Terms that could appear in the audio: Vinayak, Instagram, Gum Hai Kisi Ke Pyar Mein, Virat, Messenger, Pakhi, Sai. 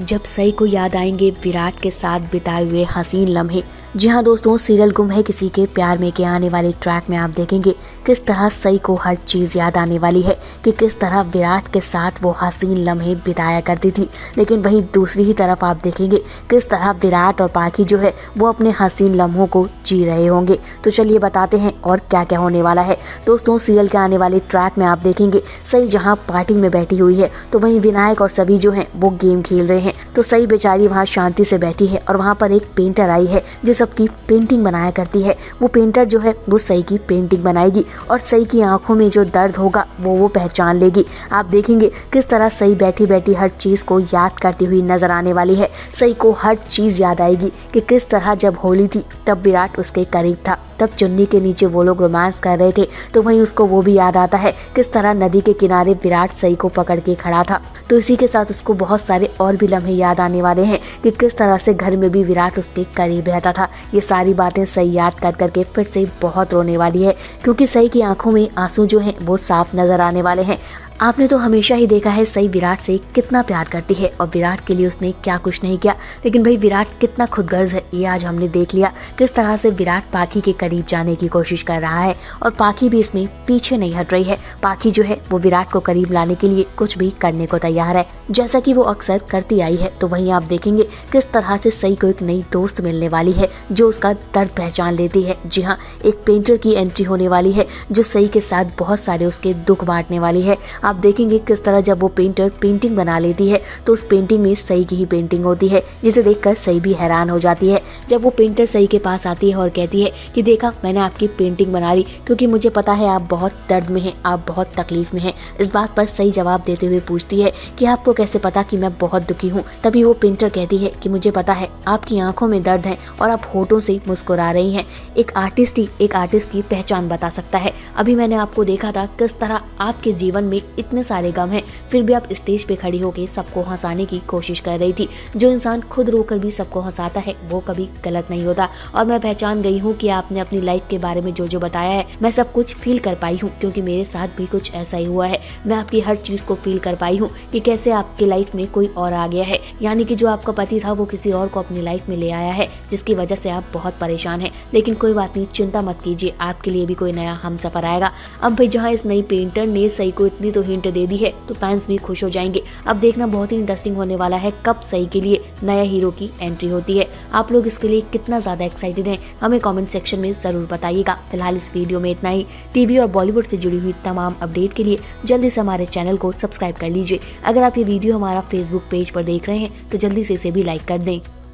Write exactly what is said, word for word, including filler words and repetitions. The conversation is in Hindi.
जब सई को याद आएंगे विराट के साथ बिताए हुए हसीन लम्हे। जी हाँ दोस्तों, सीरियल गुम है किसी के प्यार में के आने वाले ट्रैक में आप देखेंगे किस तरह सई को हर चीज़ याद आने वाली है कि किस तरह विराट के साथ वो हसीन लम्हे बिताया करती थी। लेकिन वहीं दूसरी ही तरफ आप देखेंगे किस तरह विराट और पाखी जो है वो अपने हसीन लम्हों को जी रहे होंगे। तो चलिए बताते हैं और क्या क्या होने वाला है। दोस्तों सीरियल के आने वाले ट्रैक में आप देखेंगे सई जहाँ पार्टी में बैठी हुई है तो वहीं विनायक और सभी जो है वो गेम खेल रहे हैं। तो सई बेचारी वहाँ शांति से बैठी है और वहाँ पर एक पेंटर आई है जिस सबकी पेंटिंग बनाया करती है। वो पेंटर जो है वो सई की पेंटिंग बनाएगी और सई की आंखों में जो दर्द होगा वो वो पहचान लेगी। आप देखेंगे किस तरह सई बैठी बैठी हर चीज़ को याद करती हुई नजर आने वाली है। सई को हर चीज़ याद आएगी कि किस तरह जब होली थी तब विराट उसके करीब था, तब चुन्नी के नीचे वो लोग रोमांस कर रहे थे। तो वहीं उसको वो भी याद आता है किस तरह नदी के किनारे विराट सई को पकड़ के खड़ा था। तो इसी के साथ उसको बहुत सारे और भी लम्हे याद आने वाले हैं कि किस तरह से घर में भी विराट उसके करीब रहता था। ये सारी बातें सई याद कर करके फिर से बहुत रोने वाली है क्योंकि सई की आंखों में आंसू जो हैं वो साफ नजर आने वाले हैं। आपने तो हमेशा ही देखा है सई विराट से कितना प्यार करती है और विराट के लिए उसने क्या कुछ नहीं किया, लेकिन भाई विराट कितना खुदगर्ज है ये आज हमने देख लिया। किस तरह से विराट पाखी के करीब जाने की कोशिश कर रहा है और पाखी भी इसमें पीछे नहीं हट रही है। पाखी जो है वो विराट को करीब लाने के लिए कुछ भी करने को तैयार है जैसा कि वो अक्सर करती आई है। तो वहीं आप देखेंगे किस तरह से सई को एक नई दोस्त मिलने वाली है जो उसका दर्द पहचान लेती है। जी हाँ, एक पेंटर की एंट्री होने वाली है जो सई के साथ बहुत सारे उसके दुख बांटने वाली है। आप देखेंगे किस तरह जब वो पेंटर पेंटिंग बना लेती है तो उस पेंटिंग में सई की ही पेंटिंग होती है जिसे देखकर सई भी हैरान हो जाती है। जब वो पेंटर सई के पास आती है और कहती है कि देखा मैंने आपकी पेंटिंग बना ली क्योंकि मुझे पता है आप बहुत दर्द में हैं, आप बहुत तकलीफ में हैं। इस बात पर सई जवाब देते हुए पूछती है कि आपको कैसे पता कि मैं बहुत दुखी हूँ। तभी वो पेंटर कहती है कि मुझे पता है आपकी आंखों में दर्द है और आप होठों से मुस्कुरा रही हैं। एक आर्टिस्ट ही एक आर्टिस्ट की पहचान बता सकता है। अभी मैंने आपको देखा था किस तरह आपके जीवन में इतने सारे गम हैं फिर भी आप स्टेज पे खड़ी होकर सबको हंसाने की कोशिश कर रही थी। जो इंसान खुद रोकर भी सबको हंसाता है वो कभी गलत नहीं होता और मैं पहचान गई हूँ कि आपने अपनी लाइफ के बारे में जो जो बताया है मैं सब कुछ फील कर पाई हूँ क्योंकि मेरे साथ भी कुछ ऐसा ही हुआ है। मैं आपकी हर चीज़ को फील कर पाई हूँ कि कैसे आपकी लाइफ में कोई और आ गया है, यानी कि जो आपका पति था वो किसी और को अपनी लाइफ में ले आया है जिसकी वजह से आप बहुत परेशान हैं। लेकिन कोई बात नहीं, चिंता मत कीजिए, आपके लिए भी कोई नया हमसफर आएगा। अब भाई जहाँ इस नई पेंटर ने सई को इतनी तो हिंट दे दी है तो फैंस भी खुश हो जाएंगे। अब देखना बहुत ही इंटरेस्टिंग होने वाला है कब सई के लिए नया हीरो की एंट्री होती है। आप लोग इसके लिए कितना ज्यादा एक्साइटेड हैं हमें कमेंट सेक्शन में जरूर बताइएगा। फिलहाल इस वीडियो में इतना ही। टीवी और बॉलीवुड से जुड़ी हुई तमाम अपडेट के लिए जल्दी से हमारे चैनल को सब्सक्राइब कर लीजिए। अगर आप ये वीडियो हमारा फेसबुक पेज पर देख रहे हैं तो जल्दी से इसे भी लाइक कर दें।